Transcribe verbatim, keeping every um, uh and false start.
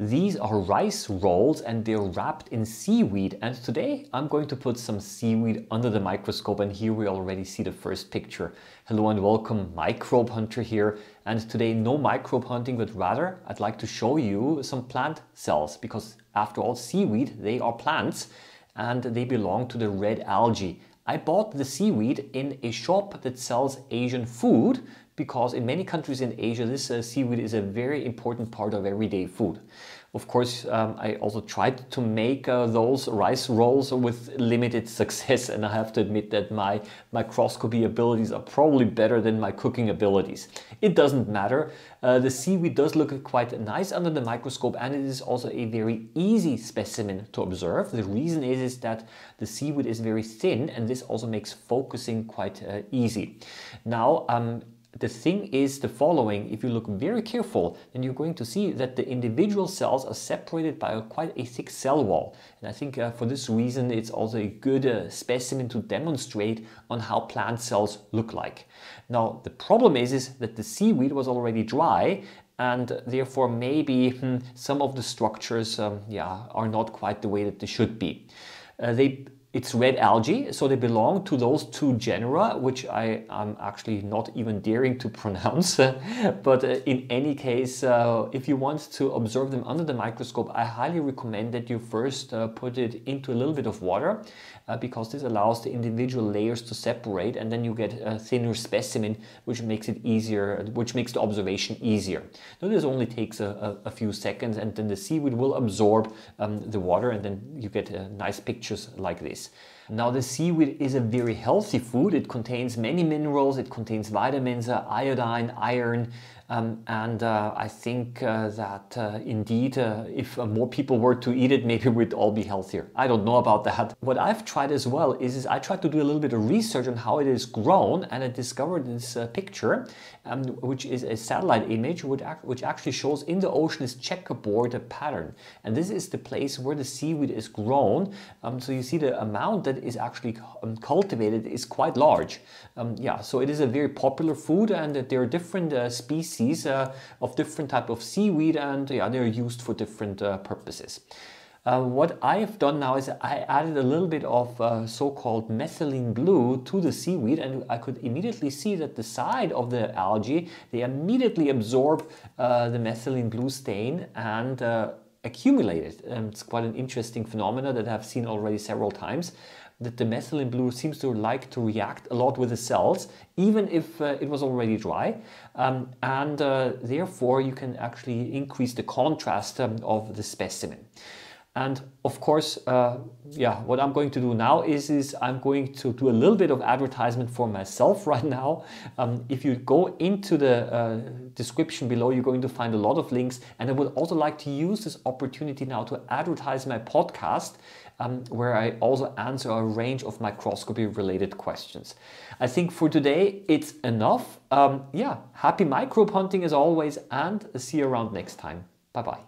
These are rice rolls and they're wrapped in seaweed, and today I'm going to put some seaweed under the microscope, and here we already see the first picture. Hello and welcome, Microbe Hunter here, and today no microbe hunting, but rather I'd like to show you some plant cells, because after all, seaweed, they are plants and they belong to the red algae. I bought the seaweed in a shop that sells Asian food, because in many countries in Asia, this uh, seaweed is a very important part of everyday food. Of course, um, I also tried to make uh, those rice rolls with limited success, and I have to admit that my microscopy abilities are probably better than my cooking abilities. It doesn't matter. Uh, the seaweed does look quite nice under the microscope, and it is also a very easy specimen to observe. The reason is, is that the seaweed is very thin, and this also makes focusing quite uh, easy. Now, um, the thing is the following. If you look very careful, then you're going to see that the individual cells are separated by a, quite a thick cell wall. And I think uh, for this reason, it's also a good uh, specimen to demonstrate on how plant cells look like. Now, the problem is, is that the seaweed was already dry, and therefore maybe hmm, some of the structures um, yeah, are not quite the way that they should be. Uh, they It's red algae, so they belong to those two genera, which I am actually not even daring to pronounce. But in any case, uh, if you want to observe them under the microscope, I highly recommend that you first uh, put it into a little bit of water, uh, because this allows the individual layers to separate, and then you get a thinner specimen, which makes it easier, which makes the observation easier. Now, this only takes a, a, a few seconds, and then the seaweed will absorb um, the water, and then you get uh, nice pictures like this. Now, the seaweed is a very healthy food. It contains many minerals, it contains vitamins, uh, iodine, iron, um, and uh, I think uh, that uh, indeed uh, if uh, more people were to eat it, maybe we'd all be healthier. I don't know about that. What I've tried as well is, is I tried to do a little bit of research on how it is grown, and I discovered this uh, picture, um, which is a satellite image, which, act which actually shows in the ocean this checkerboard pattern. And this is the place where the seaweed is grown. Um, so you see the amount that is actually um, cultivated is quite large. Um, yeah, so it is a very popular food, and uh, there are different uh, species uh, of different type of seaweed, and yeah, they're used for different uh, purposes. Uh, what I've done now is I added a little bit of uh, so-called methylene blue to the seaweed, and I could immediately see that the side of the algae, they immediately absorb uh, the methylene blue stain and uh, accumulated. Um, it's quite an interesting phenomena that I've seen already several times, that the methylene blue seems to like to react a lot with the cells, even if uh, it was already dry. Um, and uh, therefore, you can actually increase the contrast um, of the specimen. And of course, uh, yeah, what I'm going to do now is, is I'm going to do a little bit of advertisement for myself right now. Um, if you go into the uh, description below, you're going to find a lot of links. And I would also like to use this opportunity now to advertise my podcast, um, where I also answer a range of microscopy-related questions. I think for today, it's enough. Um, yeah, happy microbe hunting as always, and see you around next time. Bye-bye.